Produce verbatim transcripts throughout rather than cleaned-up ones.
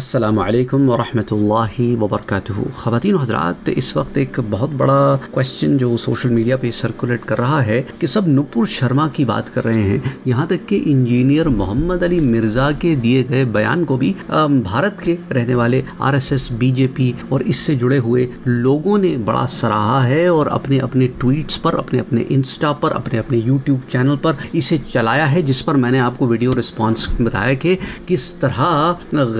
अस्सलाम वालेकुम वरहमतुल्लाहि वबरकातुहू। ख़वातीन हज़रात, इस वक्त एक बहुत बड़ा क्वेश्चन जो सोशल मीडिया पे सर्कुलेट कर रहा है कि सब नूपुर शर्मा की बात कर रहे हैं, यहाँ तक कि इंजीनियर मोहम्मद अली मिर्ज़ा के दिए गए बयान को भी भारत के रहने वाले आरएसएस, बीजेपी और इससे जुड़े हुए लोगों ने बड़ा सराहा है और अपने अपने ट्वीट्स पर, अपने अपने इंस्टा पर, अपने अपने यूट्यूब चैनल पर इसे चलाया है, जिस पर मैंने आपको वीडियो रिस्पॉन्स बताया कि किस तरह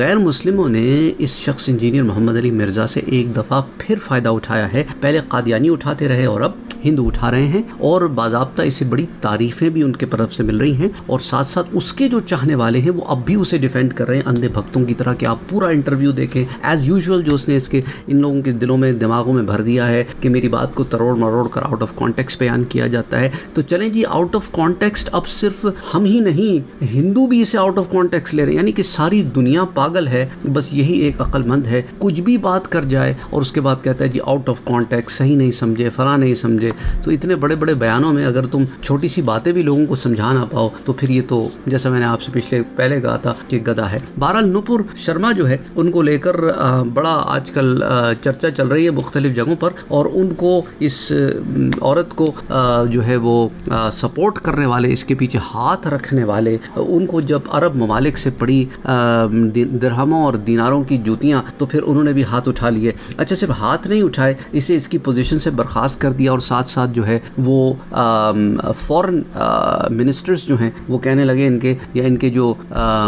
गैर मुस्लिमों ने इस शख्स इंजीनियर मोहम्मद अली मिर्ज़ा से एक दफ़ा फिर फ़ायदा उठाया है। पहले कादियानी उठाते रहे और अब हिंदू उठा रहे हैं और बाज़ाब्ता इसे बड़ी तारीफ़ें भी उनके तरफ से मिल रही हैं और साथ साथ उसके जो चाहने वाले हैं वो अब भी उसे डिफेंड कर रहे हैं अंधे भक्तों की तरह कि आप पूरा इंटरव्यू देखें। एज़ यूजुअल जो उसने इसके इन लोगों के दिलों में, दिमागों में भर दिया है कि मेरी बात को तरोड़ मरोड़ कर आउट ऑफ कॉन्टेक्स्ट बयान किया जाता है। तो चलें जी, आउट ऑफ कॉन्टेक्स्ट अब सिर्फ हम ही नहीं, हिंदू भी इसे आउट ऑफ कॉन्टेक्स्ट ले रहे हैं, यानी कि सारी दुनिया पागल है। बस यही एक अक्लमंद है, कुछ भी बात कर जाए और उसके बाद कहता है जी आउट ऑफ कॉन्टेक्स्ट, सही नहीं समझे, फला नहीं समझे। तो इतने बड़े बड़े बयानों में अगर तुम छोटी सी बातें भी लोगों को समझा ना पाओ तो फिर ये तो, जैसा मैंने आपसे पिछले पहले कहा था, कि गधा है। बहरहाल नूपुर शर्मा जो है उनको लेकर बड़ा आजकल चर्चा चल रही है मुख्तलिफ जगहों पर और उनको, इस औरत को जो है वो सपोर्ट करने वाले, इसके पीछे हाथ रखने वाले, उनको जब अरब ममालिक से पड़ी दिरहमों और दिनारों की जूतियाँ, तो फिर उन्होंने भी हाथ उठा लिए। अच्छा, सिर्फ हाथ नहीं उठाए, इसे इसकी पोजीशन से बर्खास्त कर दिया और साथ साथ जो है वो फॉरेन मिनिस्टर्स जो हैं वो कहने लगे इनके, या इनके जो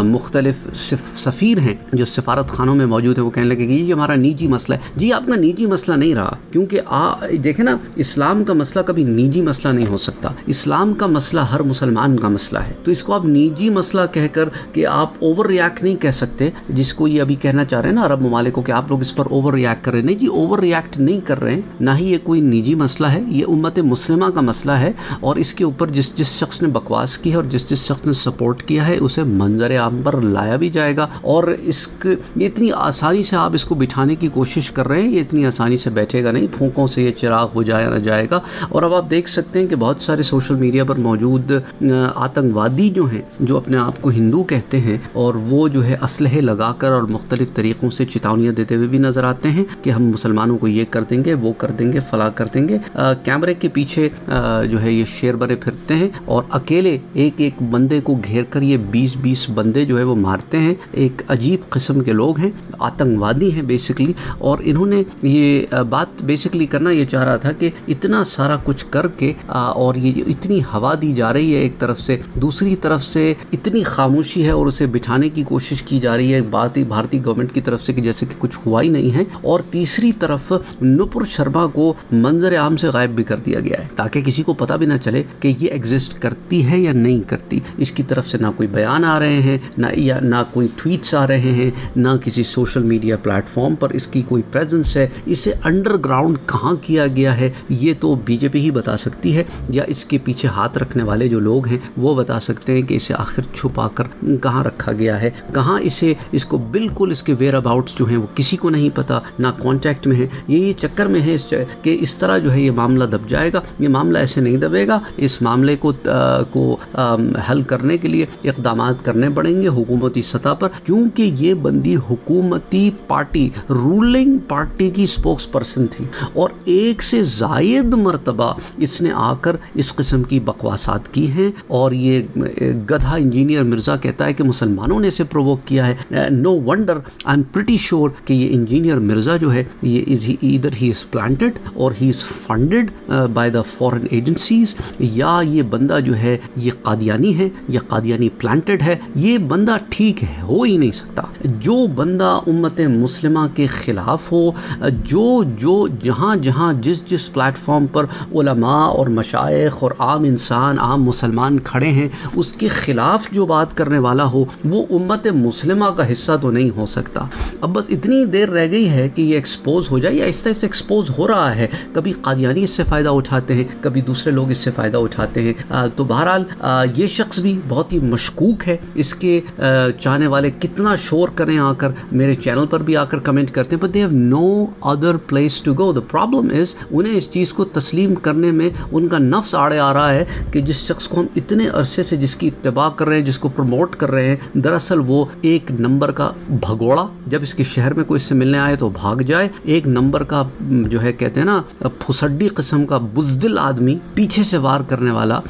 मुख्तलिफ सफ़ीर हैं जो सफारत खानों में मौजूद हैं, वो कहने लगे कि ये हमारा निजी मसला है। जी, आपका निजी मसला नहीं रहा, क्योंकि देखें ना, इस्लाम का मसला कभी निजी मसला नहीं हो सकता। इस्लाम का मसला हर मुसलमान का मसला है, तो इसको आप निजी मसला कहकर कि आप ओवर रिएक्ट नहीं कह सकते, जिसको ये अभी कहना चाह रहे हैं ना अरब ममालिक को कि आप लोग इस पर ओवर रिएक्ट कर रहे हैं। नहीं जी, ओवर रिएक्ट नहीं कर रहे हैं, ना ही ये कोई निजी मसला है, ये उम्मत मुस्लिमा का मसला है और इसके ऊपर जिस जिस शख्स ने बकवास की है और जिस जिस शख्स ने सपोर्ट किया है उसे मंजर आम पर लाया भी जाएगा। और इसके इतनी आसानी से आप इसको बिठाने की कोशिश कर रहे हैं, ये इतनी आसानी से बैठेगा नहीं, फूंकों से ये चिराग हो जाया ना जाएगा। और अब आप देख सकते हैं कि बहुत सारे सोशल मीडिया पर मौजूद आतंकवादी जो हैं, जो अपने आप को हिंदू कहते हैं, और वो जो है असलहे लगाकर और मुख्तलिफ तरीक़ों से चेतावनियाँ देते हुए भी नज़र आते हैं कि हम मुसलमानों को ये कर देंगे, वो कर देंगे, फला कर देंगे। कैमरे के पीछे आ, जो है ये शेर बने फिरते हैं और अकेले एक एक बंदे को घेर कर ये बीस बीस बंदे जो है वो मारते हैं। एक अजीब किस्म के लोग हैं, आतंकवादी हैं बेसिकली, और इन्होंने ये बात बेसिकली करना ये चाह रहा था कि इतना सारा कुछ करके आ, और ये इतनी हवा दी जा रही है एक तरफ से, दूसरी तरफ से इतनी खामोशी है और उसे बिठाने की कोशिश की जा रही है भारतीय भारतीय गवर्नमेंट की तरफ से कि जैसे कि कुछ हुआ ही नहीं है, और तीसरी तरफ नूपुर शर्मा को मंजर आम से गायब भी कर दिया गया है ताकि किसी को पता भी ना चले कि ये एग्जिस्ट करती है या नहीं करती। इसकी तरफ से ना कोई बयान आ रहे हैं, ना या ना कोई ट्वीट्स आ रहे हैं, ना किसी सोशल मीडिया प्लेटफॉर्म पर इसकी कोई प्रेजेंस है। इसे अंडरग्राउंड कहाँ किया गया है ये तो बीजेपी ही बता सकती है, या इसके पीछे हाथ रखने वाले जो लोग हैं वो बता सकते हैं कि इसे आखिर छुपा कर कहाँ रखा गया है, कहाँ इसे, इसको बिल्कुल इसके वेयर अबाउट्स जो हैं वो किसी को नहीं पता, ना कॉन्टैक्ट में है। ये चक्कर में है इस कि इस तरह जो है ये मामला दब जाएगा। ये मामला ऐसे नहीं दबेगा, इस मामले को आ, को आ, हल करने के लिए इकदामात करने पड़ेंगे हुकूमती सतह पर, क्योंकि ये बंदी हुकूमती पार्टी, रूलिंग पार्टी की स्पोक्स पर्सन थी और एक से जायद मरतबा इसने आकर इस किस्म की बकवासात की हैं। और ये गधा इंजीनियर मिर्ज़ा कहता है कि मुसलमानों ने इसे प्रोवोक किया है। No wonder, I am pretty sure कि ये इंजीनियर मिर्ज़ा जो है ये is either he is planted और he is funded by the foreign agencies, या ये बंदा जो है ये कादियानी है, या कादियानी प्लांटेड है। ये बंदा ठीक है, हो ही नहीं सकता। जो बंदा उम्मत मुस्लिमा के ख़िलाफ़ हो, जो जो जहाँ जहाँ जिस जिस प्लेटफॉर्म पर उलमा और मशाइख और आम इंसान, आम मुसलमान खड़े हैं, उसके ख़िलाफ़ जो बात करने वाला हो वो उम्मत मुस्लिमा का हिस्सा तो नहीं हो सकता। अब बस इतनी देर रह गई है कि ये एक्सपोज़ हो जाए, या इस तरह से एक्सपोज़ हो रहा है। कभी कादियानी इससे फ़ायदा उठाते हैं, कभी दूसरे लोग इससे फ़ायदा उठाते हैं। आ, तो बहरहाल ये शख्स भी बहुत ही मशकूक है। इसके चाहने वाले कितना शोर करें, आकर मेरे चैनल पर भी आकर कमेंट करते हैं, but they have no other place to go. The problem is उन्हें इस चीज़ को तस्लीम करने में उनका नफ्स आड़े आ रहा है कि जिस शख्स को हम इतने अरसे से, जिसकी इत्तबा कर रहे हैं, जिसको प्रमोट कर रहे हैं, दरअसल वो एक नंबर का भगोड़ा, जब इसके शहर में कोई इससे मिलने आए तो भाग जाए। एक नंबर का जो है कहते हैं ना फुसड्डी किस्म का बुजदिल आदमी, पीछे से वार करने वाला,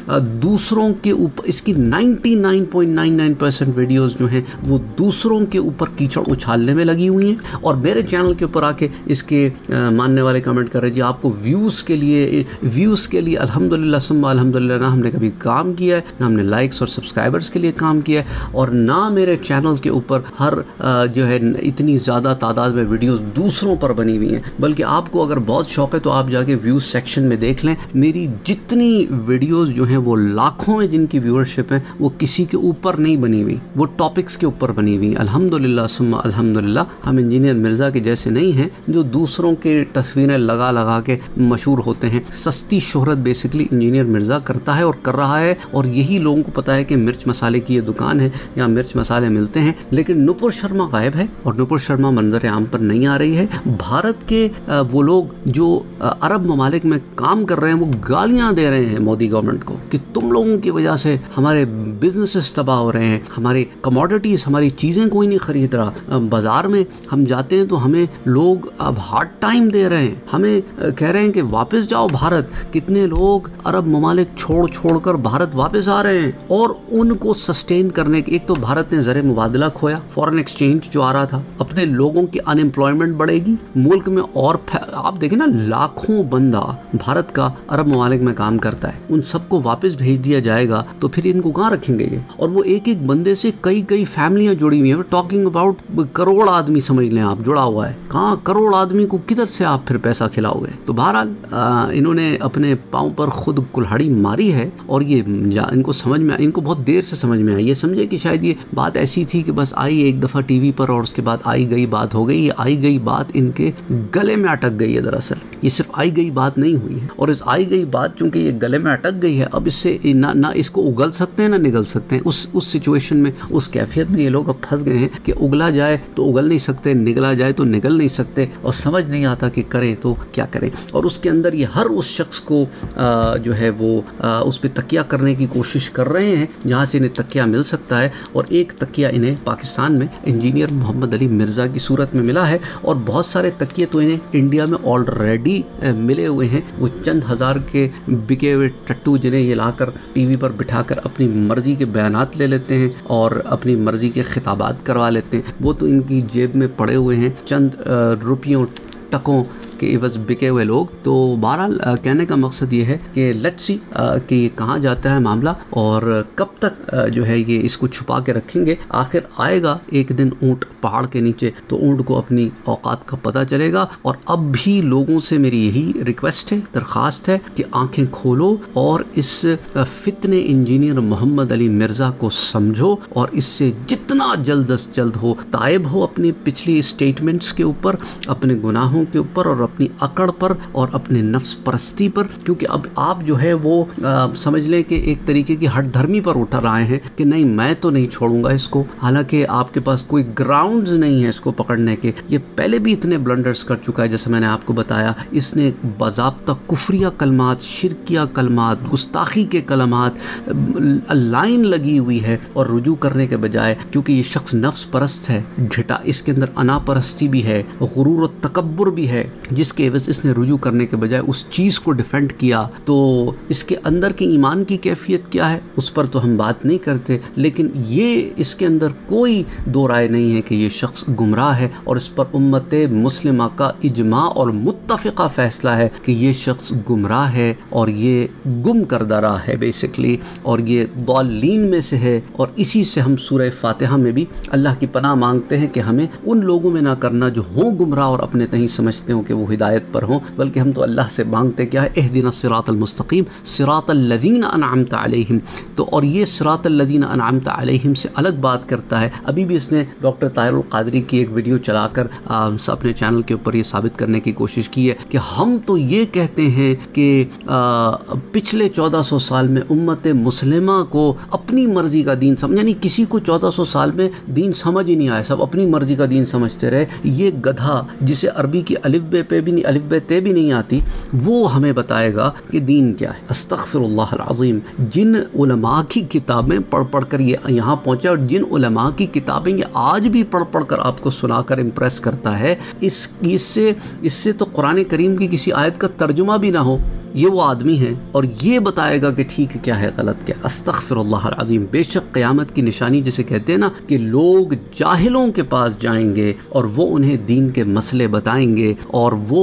दूसरों के ऊपर। इसकी निन्यानवे पॉइंट निन्यानवे परसेंट वीडियोस जो हैं वो दूसरों के ऊपर कीचड़ उछालने में लगी हुई हैं। और मेरे चैनल के ऊपर आके इसके आ, मानने वाले कमेंट कर रहे हैं जी आपको व्यूज़ के लिए व्यूज़ के लिए अल्हम्दुलिल्लाह सुम्मा अल्हम्दुलिल्लाह, ना हमने कभी काम किया है, ना हमने लाइक्स और सब्सक्राइबर्स के लिए काम किया है, और ना मेरे चैनल के ऊपर हर आ, जो है इतनी ज़्यादा तादाद में वीडियोज़ दूसरों पर बनी हुई हैं। बल्कि आपको अगर बहुत शौक है तो आप जाके व्यूज़ सेक्शन में देख लें, मेरी जितनी वीडियोज़ जो हैं वो लाखों में जिनकी व्यूअरशिप है वो किसी के ऊपर नहीं बनी हुई, वो टॉपिक्स के ऊपर बनी हुई। अल्हम्दुलिल्लाह सुम्मा अल्हम्दुलिल्लाह हम इंजीनियर मिर्ज़ा के जैसे नहीं हैं जो दूसरों के तस्वीरें लगा लगा के मशहूर होते हैं। सस्ती शोहरत बेसिकली इंजीनियर मिर्ज़ा करता है और कर रहा है, और यही लोगों को पता है कि मिर्च मसाले की ये दुकान है, यहाँ मिर्च मसाले मिलते हैं। लेकिन नुपुर शर्मा गायब है और नुपुर शर्मा मंजर आम पर नहीं आ रही है। भारत के वो लोग जो अरब ममालिक में काम कर रहे हैं वो गालियाँ दे रहे हैं मोदी गवर्नमेंट को कि तुम लोगों की वजह से हमारे बिजनेसेस तबाह हो रहे हैं, हमारे कमोडिटीज़, हमारी चीज़ें कोई नहीं खरीद रहा, बाज़ार में हम जाते हैं तो हमें लोग अब हार्ड टाइम दे रहे हैं, हमें कह रहे हैं कि वापस जाओ भारत। कितने लोग अरब ममालिक छोड़ छोड़ कर भारत वापस आ रहे हैं और उनको सस्टेन करने के, एक तो भारत ने ज़र मुबादला खोया, फॉरेन एक्सचेंज जो आ रहा था, अपने लोगों की अनएम्प्लॉयमेंट बढ़ेगी मुल्क में। और आप देखें ना लाखों बंदा भारत का अरब ममालिक में काम करता है, उन सबको वापस भेज दिया जाएगा तो फिर इनको कहाँ रखेंगे ये? और वो एक एक बंदे से कई कई फैमिलियाँ जुड़ी हुई हैं। टॉकिंग अबाउट करोड़ आदमी समझ लें आप जुड़ा हुआ है, कहाँ करोड़ आदमी को किधर से आप फिर पैसा खिलाओगे? तो बहरहाल इन्होंने अपने पाँव पर खुद कुल्हाड़ी मारी है और ये इनको समझ में, इनको बहुत देर से समझ में आई। ये समझे कि शायद ये बात ऐसी थी कि बस आई एक दफ़ा टी वी पर और उसके बाद आई गई बात हो गई। ये आई गई बात इनके गले में अटक गई है। दरअसल ये सिर्फ आई गई बात नहीं हुई है, और इस आई गई बात चूँकि ये गले में अटक गई है, अब इससे ना ना इसको उगल सकते हैं ना निगल सकते हैं। उस उस सिचुएशन में, उस कैफियत में ये लोग अब फंस गए हैं कि उगला जाए तो उगल नहीं सकते, निगला जाए तो निगल नहीं सकते, और समझ नहीं आता कि करें तो क्या करें। और उसके अंदर ये हर उस शख्स को आ, जो है वो आ, उस पर तकिया करने की कोशिश कर रहे हैं जहाँ से इन्हें तकिया मिल सकता है। और एक तकिया इन्हें पाकिस्तान में इंजीनियर मोहम्मद अली मिर्ज़ा की सूरत में मिला है, और बहुत सारे तकिए तो इन्हें इंडिया में ऑलरेडी मिले हुए हैं। वो चंद हज़ार के बिके हुए टट्टू जिन्हें ये लाकर टीवी पर बिठाकर अपनी मर्ज़ी के बयानात ले लेते हैं और अपनी मर्ज़ी के खिताबात करवा लेते हैं, वो तो इनकी जेब में पड़े हुए हैं चंद रुपयों टकों के एवज़ बिके हुए लोग। तो बहरहाल कहने का मकसद ये है कि लेट्स सी कि ये कहाँ जाता है मामला और कब तक आ, जो है ये इसको छुपा के रखेंगे। आखिर आएगा एक दिन ऊँट पहाड़ के नीचे तो ऊँट को अपनी औकात का पता चलेगा। और अब भी लोगों से मेरी यही रिक्वेस्ट है, दरख्वास्त है कि आंखें खोलो और इस फितने इंजीनियर मोहम्मद अली मिर्ज़ा को समझो और इससे जितना जल्द अज जल्द हो तायब हो अपने पिछली स्टेटमेंट्स के ऊपर, अपने गुनाहों के ऊपर और अपनी अकड़ पर और अपने नफ्स परस्ती पर। क्योंकि अब आप जो है वो आ, समझ लें कि एक तरीके की हठधर्मी पर उतर आए हैं कि नहीं मैं तो नहीं छोड़ूंगा इसको, हालांकि आपके पास कोई ग्राउंड्स नहीं है इसको पकड़ने के। ये पहले भी इतने ब्लंडर्स कर चुका है, जैसे मैंने आपको बताया इसने बाज़ाब्ता कुफ्रिया कलमात, शिरकिया कलमात, गुस्ताखी के कलमात, लाइन लगी हुई है। और रुजू करने के बजाय क्योंकि ये शख्स नफ्स परस्त है, झटा इसके अंदर अना परस्ती भी है, गुरूर और तकब्बुर भी है, जिसके एवज इसने रुजू करने के बजाय उस चीज़ को डिफेंड किया। तो इसके अंदर के ईमान की कैफियत क्या है उस पर तो हम बात नहीं करते, लेकिन ये इसके अंदर कोई दो राय नहीं है कि ये शख्स गुमराह है। और इस पर उम्मत मुस्लिमा का इजमा और मुत्तफ़िका फ़ैसला है कि ये शख्स गुमराह है और ये गुम कर दरा है बेसिकली, और ये दालीन में से है। और इसी से हम सूरह फातिहा में भी अल्लाह की पनाह मांगते हैं कि हमें उन लोगों में ना करना जो हों गुमराह और अपने तहीं समझते हों कि वो हिदायत पर हों, बल्कि हम तो अल्लाह से मांगते क्या है, इहदिना सिरातल मुस्तकीम सिरातल लज़ीना अनअमत अलैहिम। तो और ये सिरातल लज़ीना अनअमत अलैहिम से अलग बात करता है। अभी भी इसने डॉक्टर ताहिर अल क़ादरी की एक वीडियो चलाकर अपने चैनल के ऊपर ये साबित करने की कोशिश की है कि हम तो ये कहते हैं कि पिछले चौदह सौ साल में उम्मत मुस्लिमा को अपनी मर्ज़ी का दीन समझ, यानी किसी को चौदह सौ साल में दीन समझ ही नहीं आया, सब अपनी मर्ज़ी का दीन समझते रहे। ये गधा जिसे अरबी की अलिफ बे पे पे भी नहीं, अलिफ बे ते भी नहीं आती, वो हमें बताएगा कि दीन क्या है। अस्तग़फिरुल्लाह अल-अज़ीम। जिन उलमा की किताबें पढ़ पढ़ कर ये यहाँ पहुँचा और जिन उलमा की किताबें ये आज भी पढ़ पढ़ कर आपको सुना कर इम्प्रेस करता है, इस इससे इससे तो कुरान करीम की किसी आयत का तर्जुमा भी ना हो, ये वो आदमी है और ये बताएगा कि ठीक क्या है गलत क्या। अस्तग़फिरुल्लाह अल-अज़ीम। बेशक क़यामत की निशानी जिसे कहते हैं ना कि लोग जाहिलों के पास जाएंगे और वो उन्हें दीन के मसले बताएंगे और वो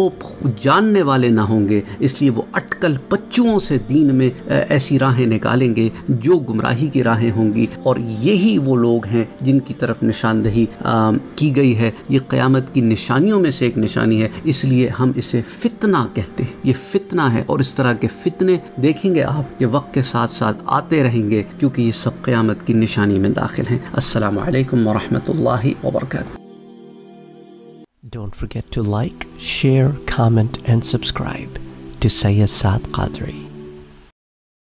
जानने वाले ना होंगे, इसलिए वो अटकल बच्चुओं से दीन में ऐसी राहें निकालेंगे जो गुमराही की राहें होंगी, और यही वो लोग हैं जिनकी तरफ निशानदेही की गई है। ये क़यामत की निशानियों में से एक निशानी है, इसलिए हम इसे फ़ितना कहते हैं। ये फ़ितना है और इस तरह के फितने देखेंगे आप के वक्त के साथ साथ आते रहेंगे, क्योंकि ये सब क़यामत की निशानी में दाखिल हैं। अस्सलाम वालेकुम वरहमतुल्लाहि वबरकातुहू। Don't forget to like, share, comment and subscribe to Sayyid Saad Qadri।